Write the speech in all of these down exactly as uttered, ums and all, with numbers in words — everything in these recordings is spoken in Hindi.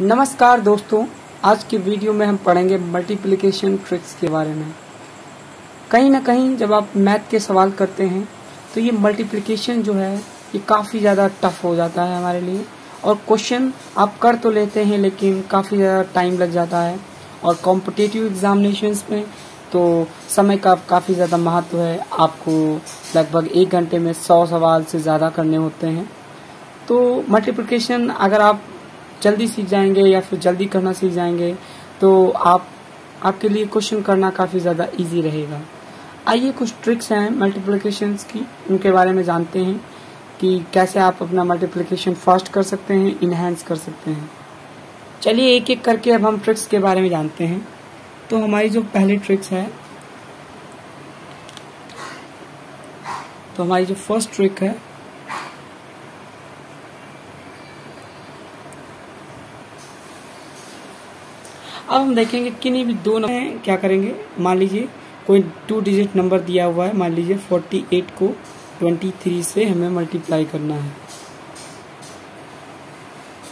नमस्कार दोस्तों, आज के वीडियो में हम पढ़ेंगे मल्टीप्लिकेशन ट्रिक्स के बारे में। कहीं ना कहीं जब आप मैथ के सवाल करते हैं तो ये मल्टीप्लिकेशन जो है ये काफ़ी ज़्यादा टफ हो जाता है हमारे लिए, और क्वेश्चन आप कर तो लेते हैं लेकिन काफ़ी ज़्यादा टाइम लग जाता है। और कॉम्पिटिटिव एग्जामिनेशंस में तो समय का काफ़ी ज़्यादा महत्व है, आपको लगभग एक घंटे में सौ सवाल से ज़्यादा करने होते हैं। तो मल्टीप्लिकेशन अगर आप जल्दी सीख जाएंगे या फिर जल्दी करना सीख जाएंगे तो आप आपके लिए क्वेश्चन करना काफ़ी ज़्यादा इजी रहेगा। आइए कुछ ट्रिक्स हैं मल्टीप्लिकेशंस की, उनके बारे में जानते हैं कि कैसे आप अपना मल्टीप्लिकेशन फास्ट कर सकते हैं, इन्हेंस कर सकते हैं। चलिए एक एक करके अब हम ट्रिक्स के बारे में जानते हैं। तो हमारी जो पहली ट्रिक्स है, तो हमारी जो फर्स्ट ट्रिक है अब हम देखेंगे किन्हीं भी दो नंबर क्या करेंगे। मान लीजिए कोई टू डिजिट नंबर दिया हुआ है, मान लीजिए अड़तालीस को तेईस से हमें मल्टीप्लाई करना है।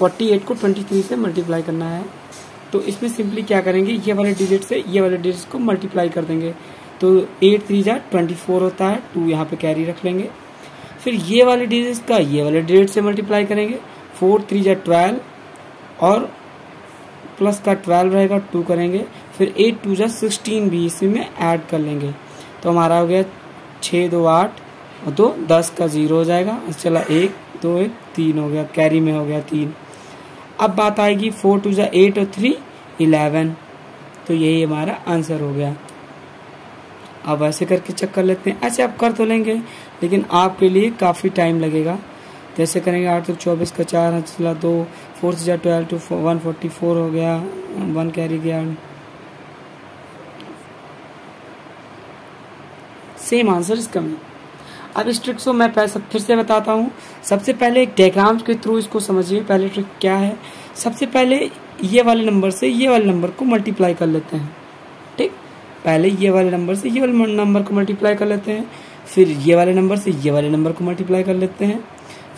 अड़तालीस को तेईस से मल्टीप्लाई करना है, तो इसमें सिंपली क्या करेंगे, ये वाले डिजिट से ये वाले डिजिट को मल्टीप्लाई कर देंगे। तो एट थ्री जा ट्वेंटी फोर होता है, टू यहाँ पे कैरी रख लेंगे। फिर ये वाले डिजिट का ये वाले डिजिट से मल्टीप्लाई करेंगे, फोर थ्री जा ट्वेल्व और प्लस का ट्वेल्व रहेगा, टू करेंगे। फिर एट टू जा सिक्सटीन भी इसी में ऐड कर लेंगे, तो हमारा हो गया छः दो आठ और दो दस का जीरो हो जाएगा, चला एक दो एक तीन हो गया, कैरी में हो गया तीन। अब बात आएगी फोर टू जा एट और थ्री इलेवन, तो यही हमारा आंसर हो गया। अब ऐसे करके चेक कर लेते हैं। ऐसे आप कर तो लेंगे लेकिन आपके लिए काफ़ी टाइम लगेगा। जैसे करेंगे आठ तो चौबीस का चार चला दो, फोर से जा twelve two one forty four हो गया, वन कैरी गया, सेम आंसर इसका में। अब इस ट्रिक को मैं फिर से बताता हूँ। सबसे पहले एक डायग्राम के थ्रू इसको समझिए। पहले ट्रिक क्या है, सबसे पहले ये वाले नंबर से ये वाले नंबर को मल्टीप्लाई कर लेते हैं। ठीक, पहले ये वाले नंबर से ये वाले नंबर को मल्टीप्लाई कर लेते हैं, फिर ये वाले नंबर से ये वाले नंबर को मल्टीप्लाई कर लेते हैं,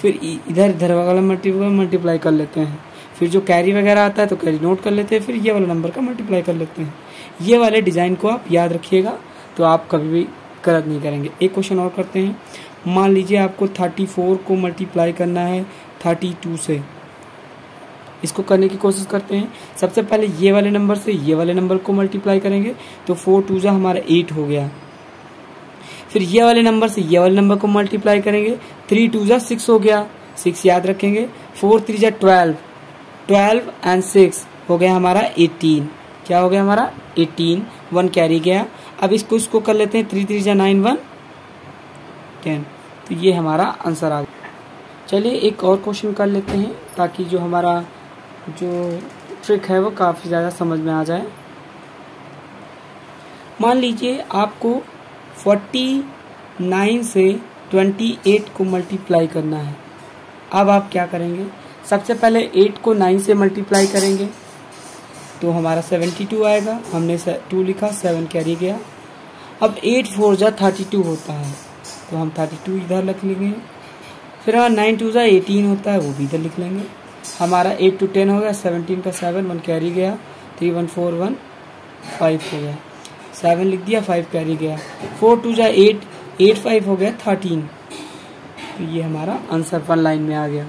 फिर इधर इधर वाला मल्टीप्लाई मल्टीप्लाई कर लेते हैं, फिर जो कैरी वगैरह आता है तो कैरी नोट कर लेते हैं, फिर ये वाला नंबर का मल्टीप्लाई कर लेते हैं। ये वाले डिज़ाइन को आप याद रखिएगा, तो आप कभी भी गलत नहीं करेंगे। एक क्वेश्चन और करते हैं। मान लीजिए आपको चौंतीस को मल्टीप्लाई करना है बत्तीस से। इसको करने की कोशिश करते हैं। सबसे पहले ये वाले नंबर से ये वाले नंबर को मल्टीप्लाई करेंगे, तो फोर टू जा हमारा एट हो गया। फिर ये वाले नंबर से ये वाले नंबर को मल्टीप्लाई करेंगे, थ्री टू जा सिक्स हो गया, सिक्स याद रखेंगे। फोर थ्री जा ट्वेल्व, ट्वेल्व एंड सिक्स हो गया हमारा एटीन। क्या हो गया हमारा एटीन, वन कैरी गया। अब इसको इसको कर लेते हैं, थ्री थ्री जा नाइन वन टेन, तो ये हमारा आंसर आ गया। चलिए एक और क्वेश्चन कर लेते हैं ताकि जो हमारा जो ट्रिक है वो काफ़ी ज़्यादा समझ में आ जाए। मान लीजिए आपको उनचास से अट्ठाईस को मल्टीप्लाई करना है। अब आप क्या करेंगे, सबसे पहले आठ को नौ से मल्टीप्लाई करेंगे तो हमारा बहत्तर आएगा, हमने टू लिखा, सात कैरी गया। अब आठ फोर जा बत्तीस होता है, तो हम बत्तीस इधर लिख लेंगे। फिर हमारा नौ टू जा अठारह होता है, वो भी इधर लिख लेंगे। हमारा आठ टू दस हो गया, सत्रह का सात वन कैरी गया, तीन वन फोर वन फाइव हो गया, सेवन लिख दिया, फाइव कैरी गया। फोर टू जा एट, एट फाइव हो गया थर्टीन, तो ये हमारा आंसर वन लाइन में आ गया।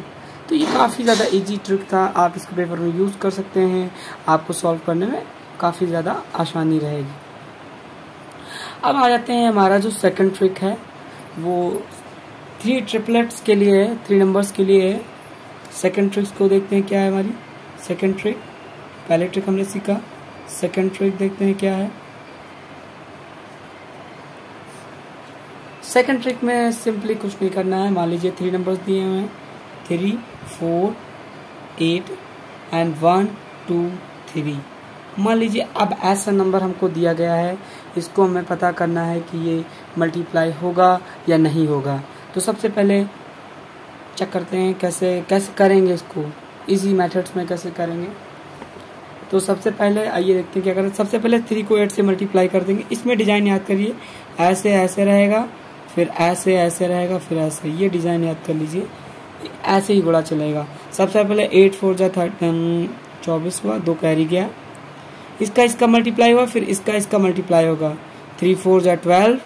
तो ये काफ़ी ज़्यादा इजी ट्रिक था, आप इसको पेपर में यूज़ कर सकते हैं, आपको सॉल्व करने में काफ़ी ज़्यादा आसानी रहेगी। अब आ जाते हैं हमारा जो सेकंड ट्रिक है वो थ्री ट्रिपलेट्स के लिए है, थ्री नंबर्स के लिए है। सेकेंड ट्रिक्स को देखते हैं क्या है हमारी सेकेंड ट्रिक। पहले ट्रिक हमने सीखा, सेकेंड ट्रिक देखते हैं क्या है। सेकेंड ट्रिक में सिंपली कुछ नहीं करना है। मान लीजिए थ्री नंबर्स दिए हुए हैं, three four eight and one two three. मान लीजिए अब ऐसा नंबर हमको दिया गया है, इसको हमें पता करना है कि ये मल्टीप्लाई होगा या नहीं होगा। तो सबसे पहले चेक करते हैं कैसे कैसे करेंगे इसको, इजी मेथड्स में कैसे करेंगे। तो सबसे पहले आइए देखते हैं क्या करें। सबसे पहले थ्री को एट से मल्टीप्लाई कर देंगे। इसमें डिज़ाइन याद करिए, ऐसे ऐसे रहेगा, फिर ऐसे ऐसे रहेगा, फिर ऐसे, ये डिज़ाइन याद कर लीजिए, ऐसे ही घोड़ा चलेगा। सबसे पहले एट फोर जा चौबीस हुआ, दो कैरी गया, इसका इसका मल्टीप्लाई हुआ, फिर इसका इसका मल्टीप्लाई होगा, थ्री फोर या ट्वेल्व,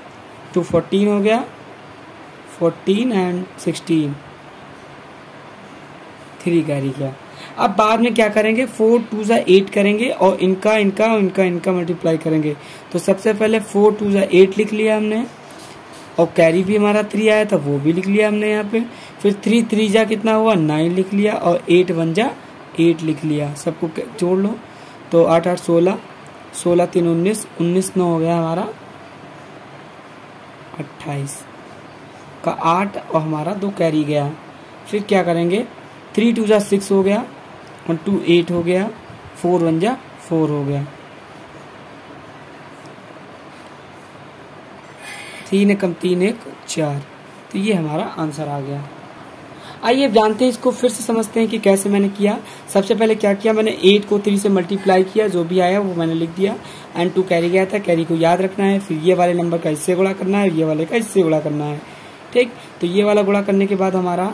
टू फोर्टीन हो गया, fourteen and sixteen, three carry गया। अब बाद में क्या करेंगे, फोर टू या एट करेंगे और इनका इनका इनका इनका मल्टीप्लाई करेंगे। तो सबसे पहले फोर टू या एट लिख लिया हमने और कैरी भी हमारा थ्री आया था, वो भी लिख लिया हमने यहाँ पे। फिर थ्री थ्री जा कितना हुआ, नाइन लिख लिया और एट वन जा एट लिख लिया, सबको जोड़ लो तो आठ आठ सोलह, सोलह तीन उन्नीस, उन्नीस नौ हो गया हमारा अट्ठाईस का आठ और हमारा दो कैरी गया। फिर क्या करेंगे, थ्री टू जा सिक्स हो गया और टू एट हो गया, फोर वन जा फोर हो गया, तीन एकम तीन एक चार, तो ये हमारा आंसर आ गया। आइए अब जानते हैं इसको, फिर से समझते हैं कि कैसे मैंने किया। सबसे पहले क्या किया मैंने, एट को थ्री से मल्टीप्लाई किया, जो भी आया वो मैंने लिख दिया एंड टू कैरी गया था, कैरी को याद रखना है। फिर ये वाले नंबर का इससे गुणा करना है, ये वाले का इससे गुणा करना है, ठीक। तो ये वाला गुणा करने के बाद हमारा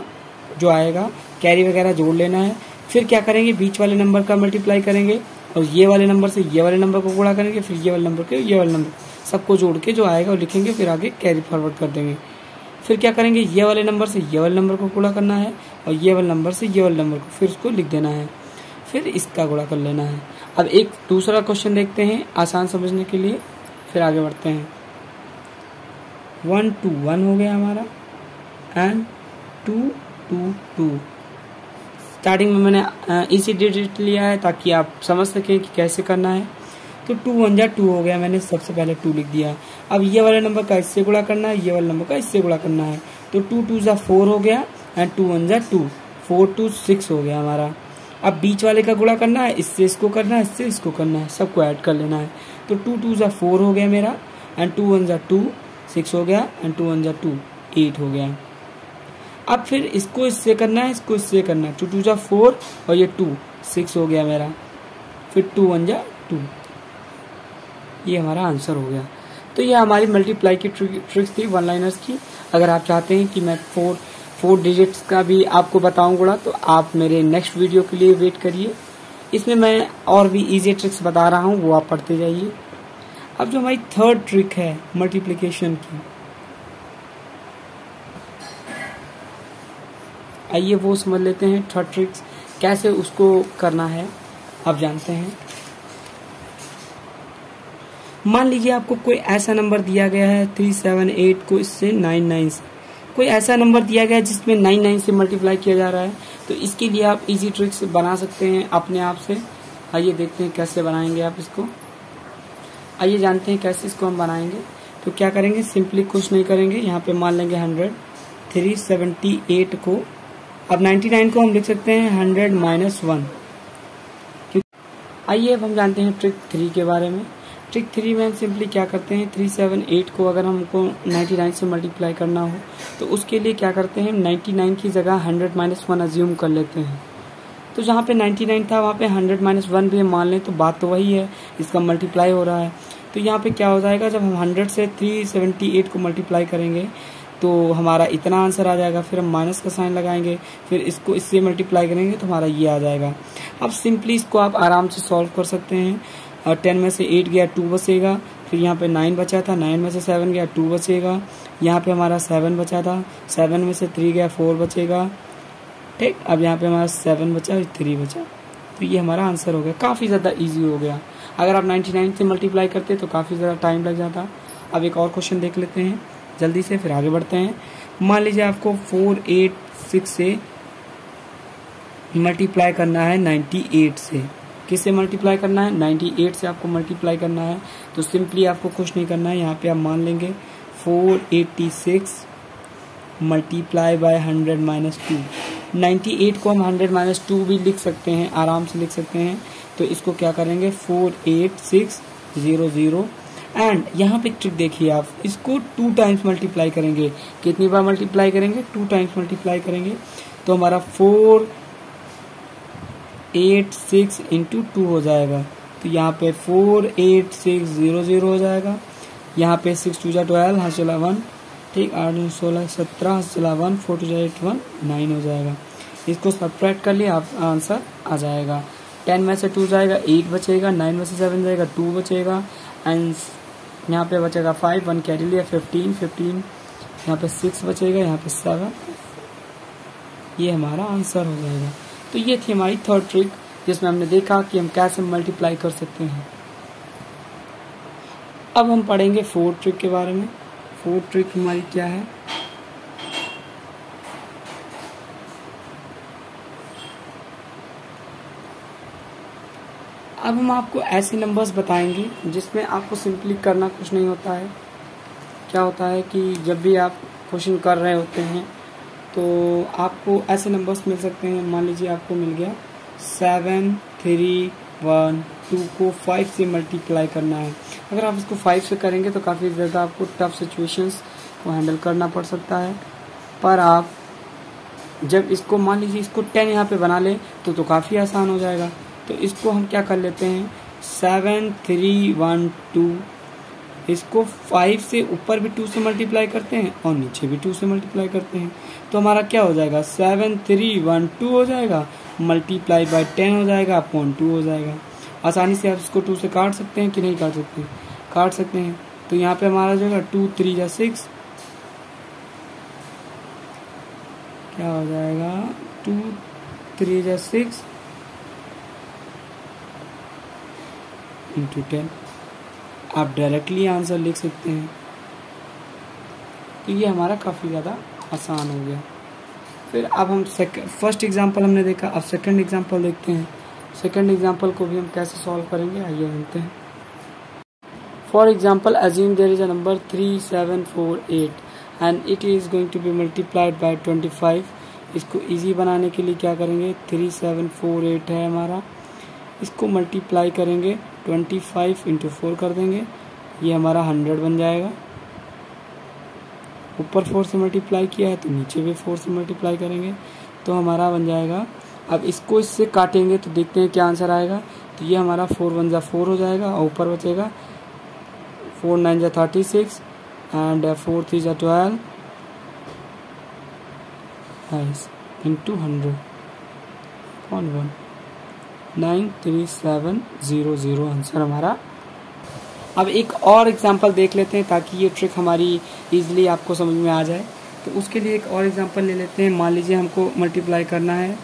जो आएगा कैरी वगैरह जोड़ लेना है। फिर क्या करेंगे, बीच वाले नंबर का मल्टीप्लाई करेंगे और ये वाले नंबर से ये वाले नंबर को गुणा करेंगे, फिर ये वाले नंबर के ये वाले नंबर, सबको जोड़ के जो आएगा वो लिखेंगे, फिर आगे कैरी फॉरवर्ड कर देंगे। फिर क्या करेंगे, ये वाले नंबर से ये वाले नंबर को गुणा करना है और ये वाले नंबर से ये वाले नंबर को, फिर उसको लिख देना है, फिर इसका गुणा कर लेना है। अब एक दूसरा क्वेश्चन देखते हैं आसान समझने के लिए, फिर आगे बढ़ते हैं। वन टू वन हो गया हमारा and two two two, starting में मैंने इसी डिजिट लिया है ताकि आप समझ सकें कि कैसे करना है। तो टू वन जा टू हो गया, मैंने सबसे पहले टू लिख दिया। अब ये वाले नंबर का इससे गुणा करना है, ये वाले नंबर का इससे गुणा करना है, तो टू टू जा फोर हो गया एंड टू वन जा टू, फोर टू सिक्स हो गया हमारा। अब बीच वाले का गुणा करना है, इससे इसको करना है, इससे इसको करना है, सबको ऐड कर लेना है। तो टू टू जा फोर हो गया मेरा एंड टू वन जा टू, सिक्स हो गया एंड टू वन जा टू, एट हो गया। अब फिर इसको इससे करना है, इसको इससे करना है, टू टू जा फोर और ये टू, सिक्स हो गया मेरा, फिर टू वन जा टू, ये हमारा आंसर हो गया। तो ये हमारी मल्टीप्लाई की ट्रिक्स थी, वन लाइनर्स की। अगर आप चाहते हैं कि मैं फोर फोर डिजिट्स का भी आपको बताऊं गुणा, तो आप मेरे नेक्स्ट वीडियो के लिए वेट करिए, इसमें मैं और भी ईजी ट्रिक्स बता रहा हूँ, वो आप पढ़ते जाइए। अब जो हमारी थर्ड ट्रिक है मल्टीप्लिकेशन की, आइए वो समझ लेते हैं। थर्ड ट्रिक्स कैसे उसको करना है आप जानते हैं। मान लीजिए आपको कोई ऐसा नंबर दिया गया है, थ्री सेवन एट को इससे नाइन नाइन से, कोई ऐसा नंबर दिया गया है जिसमें नाइन नाइन से मल्टीप्लाई किया जा रहा है, तो इसके लिए आप इजी ट्रिक्स बना सकते हैं अपने आप से। आइए देखते हैं कैसे बनाएंगे आप इसको, आइए जानते हैं कैसे इसको हम बनाएंगे। तो क्या करेंगे, सिंपली कुछ नहीं करेंगे, यहाँ पे मान लेंगे हंड्रेड, थ्री सेवेंटी एट को, अब नाइन्टी नाइन को हम लिख सकते हैं हंड्रेड माइनस वन। आइए अब हम जानते हैं ट्रिक थ्री के बारे में। ट्रिक थ्री में हम सिंपली क्या करते हैं, थ्री सेवन एट को अगर हमको नाइन्टी नाइन से मल्टीप्लाई करना हो तो उसके लिए क्या करते हैं, नाइन्टी नाइन की जगह हंड्रेड माइनस वन अज्यूम कर लेते हैं। तो जहाँ पे नाइन्टी नाइन था वहाँ पे हंड्रेड माइनस वन भी मान लें तो बात तो वही है, इसका मल्टीप्लाई हो रहा है। तो यहाँ पे क्या हो जाएगा, जब हम हंड्रेड से थ्री सेवेंटी एट को मल्टीप्लाई करेंगे तो हमारा इतना आंसर आ जाएगा, फिर हम माइनस का साइन लगाएंगे, फिर इसको इससे मल्टीप्लाई करेंगे तो हमारा ये आ जाएगा। अब सिंपली इसको आप आराम से सॉल्व कर सकते हैं। और टेन में से एट गया, टू बचेगा, फिर यहाँ पे नाइन बचा था, नाइन में से सेवन गया, टू बचेगा, यहाँ पे हमारा सेवन बचा था, सेवन में से थ्री गया, फोर बचेगा, ठीक। अब यहाँ पे हमारा सेवन बचा, थ्री बचा, तो ये हमारा आंसर हो गया। काफ़ी ज़्यादा ईजी हो गया, अगर आप नाइन्टी नाइन से मल्टीप्लाई करते तो काफ़ी ज़्यादा टाइम लग जाता। अब एक और क्वेश्चन देख लेते हैं जल्दी से, फिर आगे बढ़ते हैं। मान लीजिए आपको फोर एट सिक्स से मल्टीप्लाई करना है नाइन्टी एट से, किससे मल्टीप्लाई करना है, नाइन्टी एट से आपको मल्टीप्लाई करना है। तो सिंपली आपको कुछ नहीं करना है, यहाँ पे आप मान लेंगे four eighty six multiply by hundred minus two. Ninety eight को हम हंड्रेड माइनस टू भी लिख सकते हैं, आराम से लिख सकते हैं। तो इसको क्या करेंगे, four eight six zero zero and यहाँ पे ट्रिक देखिए आप, इसको टू टाइम्स मल्टीप्लाई करेंगे। कितनी बार मल्टीप्लाई करेंगे, टू टाइम्स मल्टीप्लाई करेंगे। तो हमारा four eight six into two हो जाएगा, तो यहाँ पे four eight six zero zero हो जाएगा, यहाँ पे सिक्स टू जा ट्वेल्व, हाँ चला वन, ठीक, आठ सोलह सत्रह, हाँ चला वन, फोर टू जा एट वन, नाइन हो जाएगा। इसको सब्ट्रैक्ट कर लिया, आप आंसर आ जाएगा। टेन में से टू जाएगा, एट बचेगा, नाइन में से सेवन जाएगा, टू बचेगा, एंड यहाँ पे बचेगा फाइव, वन कैरी लिया, फिफ्टीन, फिफ्टीन यहाँ पे सिक्स बचेगा, यहाँ पे सेवन, ये हमारा आंसर हो जाएगा। तो ये थी हमारी थर्ड ट्रिक जिसमें हमने देखा कि हम कैसे मल्टीप्लाई कर सकते हैं। अब हम पढ़ेंगे फोर्थ ट्रिक के बारे में। फोर्थ ट्रिक हमारी क्या है? अब हम आपको ऐसे नंबर्स बताएंगे जिसमें आपको सिंपली करना कुछ नहीं होता है। क्या होता है कि जब भी आप क्वेश्चन कर रहे होते हैं तो आपको ऐसे नंबर्स मिल सकते हैं। मान लीजिए आपको मिल गया सेवन, थ्री, वन, टू को फाइव से मल्टीप्लाई करना है। अगर आप इसको फाइव से करेंगे तो काफ़ी ज़्यादा आपको टफ सिचुएशंस को हैंडल करना पड़ सकता है। पर आप जब इसको मान लीजिए इसको टेन यहाँ पे बना लें तो तो काफ़ी आसान हो जाएगा। तो इसको हम क्या कर लेते हैं, सेवन, थ्री, वन, टू, इसको फाइव से ऊपर भी टू से मल्टीप्लाई करते हैं और नीचे भी टू से मल्टीप्लाई करते हैं। तो हमारा क्या हो जाएगा, सेवन, थ्री, वन, टू हो जाएगा, मल्टीप्लाई बाय टेन हो जाएगा, अपॉन टू हो जाएगा। आसानी से आप इसको टू से काट सकते हैं कि नहीं काट सकते? काट सकते हैं। तो यहाँ पे हमारा जो है टू थ्री या सिक्स, क्या हो जाएगा, टू थ्री या सिक्स इंटू टेन। आप डायरेक्टली आंसर लिख सकते हैं। तो ये हमारा काफ़ी ज़्यादा आसान हो गया। फिर अब हम सेकंड फर्स्ट एग्जांपल हमने देखा, अब सेकंड एग्जांपल देखते हैं। सेकंड एग्जांपल को भी हम कैसे सॉल्व करेंगे, आइए देखते हैं। For example assume there is a number three seven four eight and it is going to be multiplied by twenty five. इसको ईजी बनाने के लिए क्या करेंगे, थ्री सेवन फोर एट है हमारा, इसको मल्टीप्लाई करेंगे, ट्वेंटी फाइव इंटू फोर कर देंगे, ये हमारा हंड्रेड बन जाएगा। ऊपर फोर से मल्टीप्लाई किया है तो नीचे भी फोर से मल्टीप्लाई करेंगे तो हमारा बन जाएगा। अब इसको इससे काटेंगे तो देखते हैं क्या आंसर आएगा। तो ये हमारा फोर वन जा फोर हो जाएगा और ऊपर बचेगा फोर नाइन जा thirty six and four three जा twelve nice into hundred one one nine three seven zero zero answer हमारा। अब एक और एग्जांपल देख लेते हैं ताकि ये ट्रिक हमारी इजीली आपको समझ में आ जाए। तो उसके लिए एक और एग्जांपल ले लेते हैं। मान लीजिए हमको मल्टीप्लाई करना है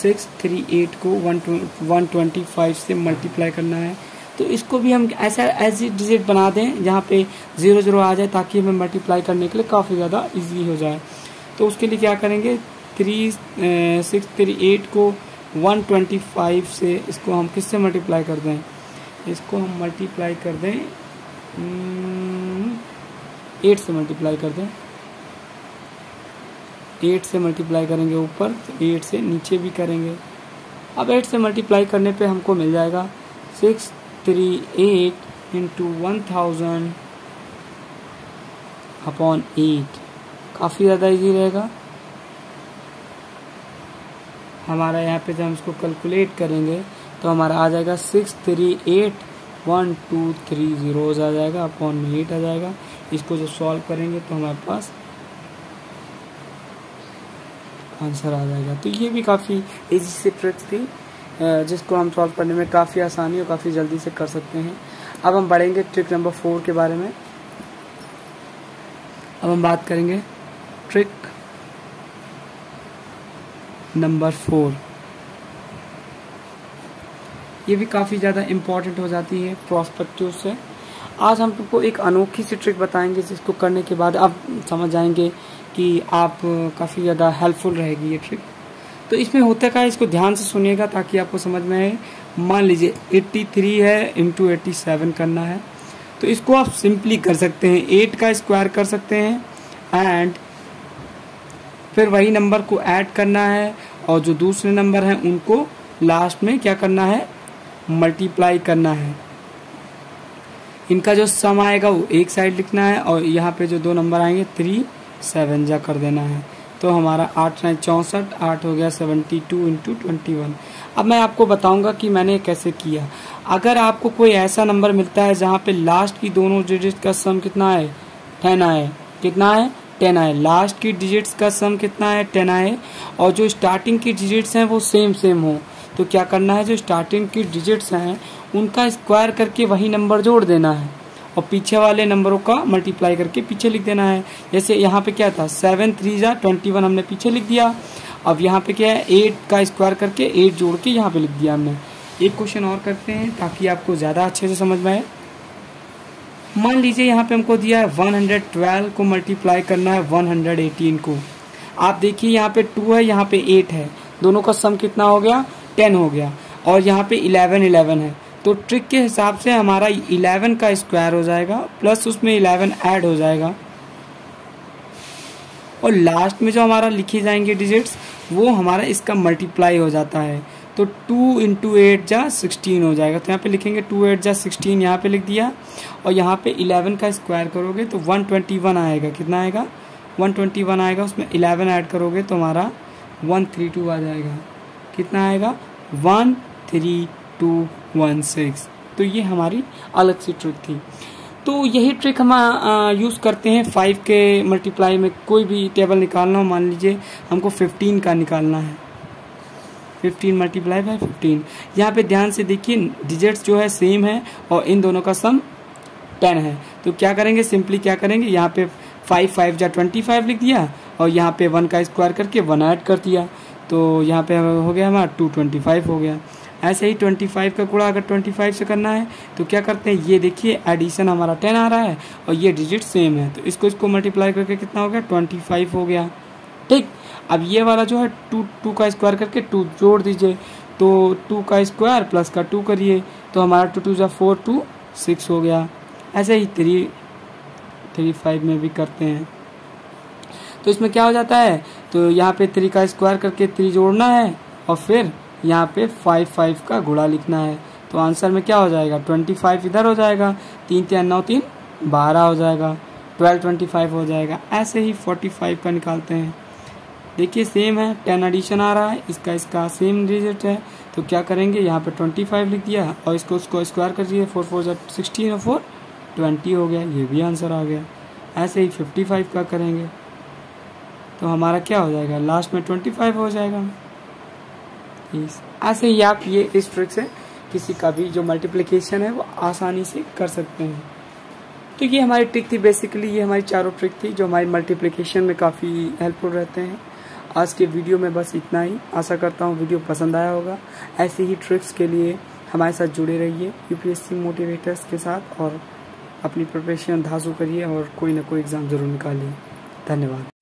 सिक्स थ्री एट को वन वन ट्वेंटी फाइव से मल्टीप्लाई करना है। तो इसको भी हम ऐसा ऐसी डिजिट बना दें जहाँ पे ज़ीरो ज़ीरो आ जाए ताकि हमें मल्टीप्लाई करने के लिए काफ़ी ज़्यादा ईजी हो जाए। तो उसके लिए क्या करेंगे, थ्री सिक्स थ्री एट को वन ट्वेंटी फाइव से इसको हम किससे मल्टीप्लाई कर दें, इसको हम मल्टीप्लाई कर दें एट से मल्टीप्लाई कर दें। एट से मल्टीप्लाई करेंगे ऊपर तो एट से नीचे भी करेंगे। अब एट से मल्टीप्लाई करने पे हमको मिल जाएगा six three eight into one thousand upon eight. काफ़ी ज़्यादा इजी रहेगा हमारा। यहाँ पे जब हम इसको कैलकुलेट करेंगे तो हमारा आ जाएगा six three eight one two three zeros आ जाएगा, अपॉन एट आ जाएगा। इसको जब सॉल्व करेंगे तो हमारे पास आंसर आ जाएगा। तो ये भी काफ़ी इजी सी ट्रिक्स थी जिसको हम सॉल्व करने में काफ़ी आसानी और काफ़ी जल्दी से कर सकते हैं। अब हम बढ़ेंगे ट्रिक नंबर फोर के बारे में। अब हम बात करेंगे ट्रिक नंबर फोर। ये भी काफ़ी ज़्यादा इम्पॉर्टेंट हो जाती है प्रॉस्पेक्टिव से। आज हम तुमको एक अनोखी सी ट्रिक बताएंगे जिसको करने के बाद आप समझ जाएंगे कि आप काफ़ी ज़्यादा हेल्पफुल रहेगी ये ट्रिक। तो इसमें होता क्या है, इसको ध्यान से सुनिएगा ताकि आपको समझ में आए। मान लीजिए तिरासी है इंटू एट्टी सेवन करना है, तो इसको आप सिंपली कर सकते हैं, एट का स्क्वायर कर सकते हैं एंड फिर वही नंबर को ऐड करना है और जो दूसरे नंबर हैं उनको लास्ट में क्या करना है, मल्टीप्लाई करना है। इनका जो सम आएगा वो एक साइड लिखना है और यहाँ पे जो दो नंबर आएंगे थ्री सेवन जा कर देना है। तो हमारा आठ नाइन चौंसठ, आठ हो गया seventy two into twenty one. अब मैं आपको बताऊंगा कि मैंने कैसे किया। अगर आपको कोई ऐसा नंबर मिलता है जहाँ पे लास्ट की दोनों डिजिट का सम कितना है, टेन आए, कितना है, टेन आए, लास्ट की डिजिट्स का सम कितना है, टेन आए, और जो स्टार्टिंग की डिजिट्स हैं वो सेम सेम हो तो क्या करना है, जो स्टार्टिंग की डिजिट्स हैं उनका स्क्वायर करके वही नंबर जोड़ देना है और पीछे वाले नंबरों का मल्टीप्लाई करके पीछे लिख देना है। जैसे यहाँ पे क्या था, सेवन थ्री ज़ा ट्वेंटी वन हमने पीछे लिख दिया। अब यहाँ पे क्या है, एट का स्क्वायर करके एट जोड़ के यहाँ पे लिख दिया हमने। एक क्वेश्चन और करते हैं ताकि आपको ज़्यादा अच्छे से समझ में आए। मान लीजिए यहाँ पे हमको दिया है वन हंड्रेड ट्वेल्व को मल्टीप्लाई करना है वन हंड्रेड एटीन को। आप देखिए यहाँ पे टू है, यहाँ पे एट है, दोनों का सम कितना हो गया, टेन हो गया। और यहाँ पे इलेवन इलेवन है, तो ट्रिक के हिसाब से हमारा इलेवन का स्क्वायर हो जाएगा प्लस उसमें इलेवन ऐड हो जाएगा और लास्ट में जो हमारा लिखी जाएंगे डिजिट्स वो हमारा इसका मल्टीप्लाई हो जाता है। तो टू इंटू एट जा सिक्सटीन हो जाएगा। तो यहाँ पे लिखेंगे टू एट जा सिक्सटीन, यहाँ पे लिख दिया। और यहाँ पे इलेवन का स्क्वायर करोगे तो वन ट्वेंटी वन आएगा, कितना आएगा, वन ट्वेंटी वन आएगा। उसमें इलेवन ऐड करोगे तो हमारा वन थ्री टू आ जाएगा, कितना आएगा, one three two one six. तो ये हमारी अलग सी ट्रिक थी। तो यही ट्रिक हम यूज़ करते हैं फाइव के मल्टीप्लाई में। कोई भी टेबल निकालना हो, मान लीजिए हमको फिफ्टीन का निकालना है, फिफ्टीन मल्टीप्लाई बाय फिफ्टीन। यहाँ पे ध्यान से देखिए डिजिट्स जो है सेम है और इन दोनों का सम टेन है। तो क्या करेंगे, सिंपली क्या करेंगे, यहाँ पे फाइव फाइव जा ट्वेंटी फाइव लिख दिया और यहाँ पे वन का स्क्वायर करके वन ऐड कर दिया। तो यहाँ पे हो गया हमारा टू ट्वेंटी फाइव हो गया। ऐसे ही ट्वेंटी फाइव का गुणा अगर ट्वेंटी फाइव से करना है तो क्या करते हैं, ये देखिए एडिशन हमारा टेन आ रहा है और ये डिजिट सेम है, तो इसको इसको मल्टीप्लाई करके कितना हो गया, ट्वेंटी फाइव हो गया। ठीक, अब ये वाला जो है टू टू का स्क्वायर करके टू जोड़ दीजिए, तो टू का स्क्वायर प्लस का टू करिए तो हमारा टू टू जो फोर टू सिक्स हो गया। ऐसे ही थ्री थ्री फाइव में भी करते हैं। तो इसमें क्या हो जाता है, तो यहाँ पे थ्री का स्क्वायर करके थ्री जोड़ना है और फिर यहाँ पे फाइव फाइव का गुणा लिखना है। तो आंसर में क्या हो जाएगा, ट्वेंटी फाइव इधर हो जाएगा, तीन तीन नौ तीन बारह हो जाएगा, ट्वेल्व ट्वेंटी फाइव हो जाएगा। ऐसे ही फोर्टी फाइव का निकालते हैं, देखिए सेम है, टेन एडिशन आ रहा है, इसका इसका सेम रिजल्ट है। तो क्या करेंगे, यहाँ पे ट्वेंटी फाइव लिख दिया और इसको उसको स्क्वायर कर दिए, फोर फोर जब सिक्सटीन और फोर ट्वेंटी हो गया, ये भी आंसर आ गया। ऐसे ही फिफ्टी फाइव का करेंगे तो हमारा क्या हो जाएगा, लास्ट में ट्वेंटी फाइव हो जाएगा। ऐसे ही आप ये इस ट्रिक से किसी का भी जो मल्टीप्लिकेशन है वो आसानी से कर सकते हैं। तो ये हमारी ट्रिक थी, बेसिकली ये हमारी चारों ट्रिक थी जो हमारी मल्टीप्लिकेशन में काफ़ी हेल्पफुल रहते हैं। आज के वीडियो में बस इतना ही, आशा करता हूँ वीडियो पसंद आया होगा। ऐसे ही ट्रिक्स के लिए हमारे साथ जुड़े रहिए यूपीएससी मोटिवेटर्स के साथ और अपनी प्रिपरेशन धांसू करिए और कोई ना कोई एग्ज़ाम ज़रूर निकालिए। धन्यवाद।